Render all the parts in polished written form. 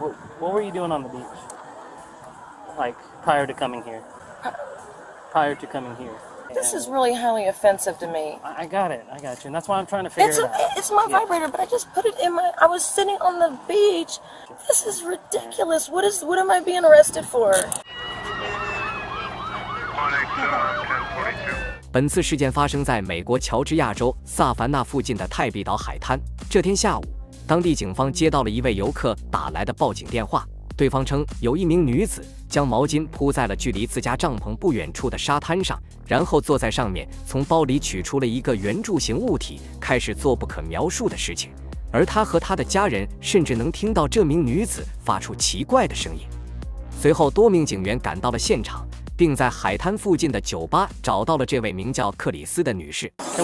What were you doing on the beach? Like, prior to coming here? This is really highly offensive to me. I got it. I got you. And that's why I'm trying to figure it out. It's my vibrator, but I just put it in my... I was sitting on the beach. This is ridiculous. What am I being arrested for? 本次事件发生在美国乔治亚州萨凡纳附近的泰比岛海滩。这天下午，当地警方接到了一位游客打来的报警电话，对方称有一名女子将毛巾铺在了距离自家帐篷不远处的沙滩上，然后坐在上面，从包里取出了一个圆柱形物体，开始做不可描述的事情。而他和他的家人甚至能听到这名女子发出奇怪的声音。随后，多名警员赶到了现场。 并在海滩附近的酒吧找到了这位名叫克里斯的女士。What's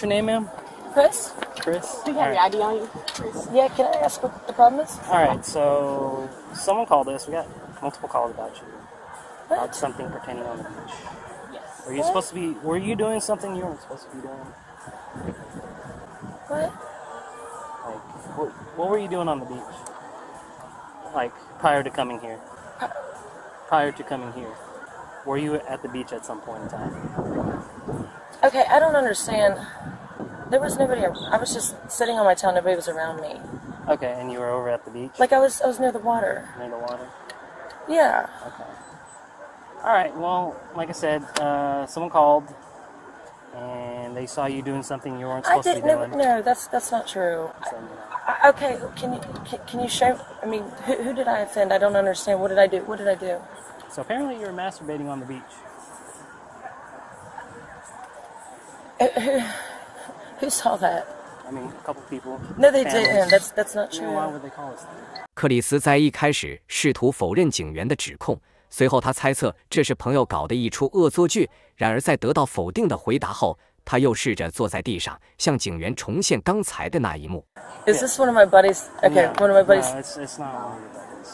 your name, ma'am? Chris. Chris. Do you have your ID on you? Yeah. Can I ask what the problem is? All right. So someone called us. We got multiple calls about you, about something pertaining on the beach. Yes. Were you supposed to be? Were you doing something you weren't supposed to be doing? What? Like, what were you doing on the beach? Like, prior to coming here. Were you at the beach at some point in time? Okay, I don't understand. There was nobody. I was just sitting on my towel. Nobody was around me. Okay, and you were over at the beach? Like, I was near the water. Near the water? Yeah. Okay. All right, well, like I said, someone called, and they saw you doing something you weren't supposed to be doing. No, that's not true. So, okay, can you show? I mean, who did I offend? I don't understand. What did I do? So apparently you were masturbating on the beach. Who saw that? I mean, a couple people. No, they didn't. That's not true. Why would they call us? 克里斯在一开始试图否认警员的指控，随后他猜测这是朋友搞的一出恶作剧。然而在得到否定的回答后。 他又试着坐在地上，向警员重现刚才的那一幕。Is this one of my buddies? Okay, no, one of my buddies. No, it's not one of your buddies.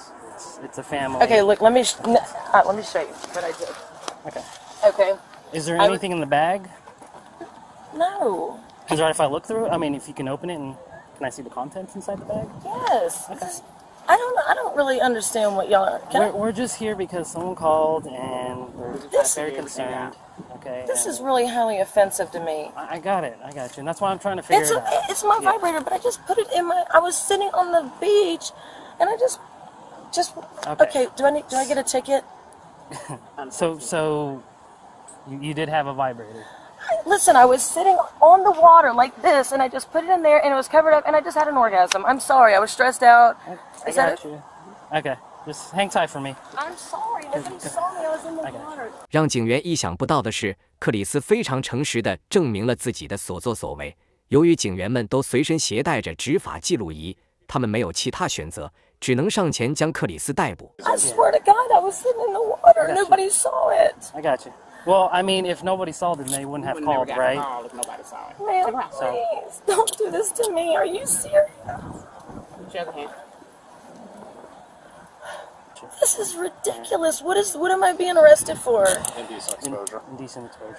It's a family. Okay, look, let me show you what I did. Okay. Okay. Is there anything in the bag? No. Is it right if I look through? I mean, if you can open it and can I see the contents inside the bag? Yes. Okay. I don't really understand what y'all are. We're just here because someone called and we're very concerned. Okay. This is really highly offensive to me. I got it. I got you. And that's why I'm trying to figure it out. It's my vibrator, but I just put it in my... I was sitting on the beach, and I just... Okay, do I get a ticket? So you did have a vibrator. Listen, I was sitting on the water like this, and I just put it in there, and it was covered up, and I just had an orgasm. I'm sorry. I was stressed out. I got you. Okay. Just hang tight for me. I'm sorry, nobody saw me. I was in the water. 让警员意想不到的是，克里斯非常诚实地证明了自己的所作所为。由于警员们都随身携带着执法记录仪，他们没有其他选择，只能上前将克里斯逮捕。I swear to God, I was sitting in the water. Nobody saw it. I got you. Well, I mean, if nobody saw them, they wouldn't have called, right? If nobody saw it. Man, please, don't do this to me. Are you serious? Put your other hand. This is ridiculous. What am I being arrested for? Indecent exposure.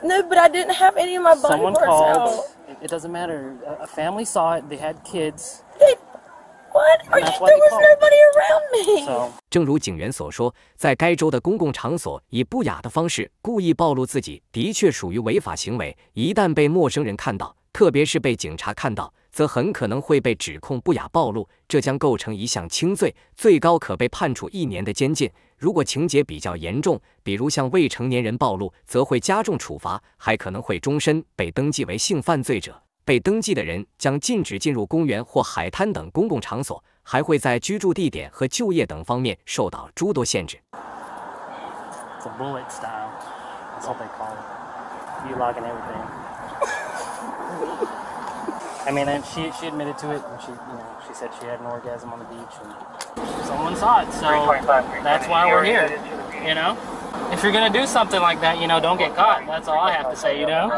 No, but I didn't have any of my body parts out. It doesn't matter. A family saw it. They had kids. What? There was nobody around me. 正如警员所说，在该州的公共场所以不雅的方式故意暴露自己，的确属于违法行为。一旦被陌生人看到，特别是被警察看到， 则很可能会被指控不雅暴露，这将构成一项轻罪，最高可被判处1年的监禁。如果情节比较严重，比如向未成年人暴露，则会加重处罚，还可能会终身被登记为性犯罪者。被登记的人将禁止进入公园或海滩等公共场所，还会在居住地点和就业等方面受到诸多限制。 I mean, and she admitted to it, and she said she had an orgasm on the beach, and someone saw it, so that's why we're here, you know? If you're gonna do something like that, you know, don't get caught, that's all I have to say, you know?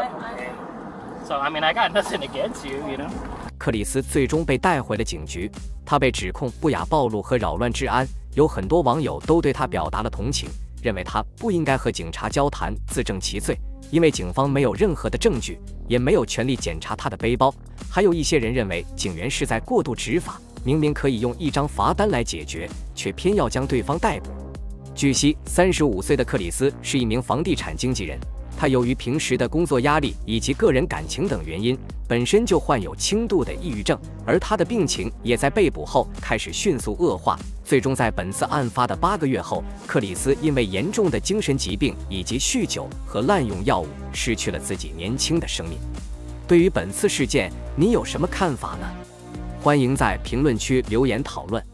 So, I mean, I got nothing against you, you know? 克里斯最终被带回了警局，他被指控不雅暴露和扰乱治安，有很多网友都对他表达了同情，认为他不应该和警察交谈，自证其罪。因为警方没有任何的证据，也没有权利检查他的背包。还有一些人认为警员是在过度执法，明明可以用一张罚单来解决，却偏要将对方逮捕。据悉，35岁的克里斯是一名房地产经纪人，他由于平时的工作压力以及个人感情等原因，本身就患有轻度的抑郁症，而他的病情也在被捕后开始迅速恶化。最终在本次案发的8个月后，克里斯因为严重的精神疾病以及酗酒和滥用药物，失去了自己年轻的生命。对于本次事件，你有什么看法呢？欢迎在评论区留言讨论。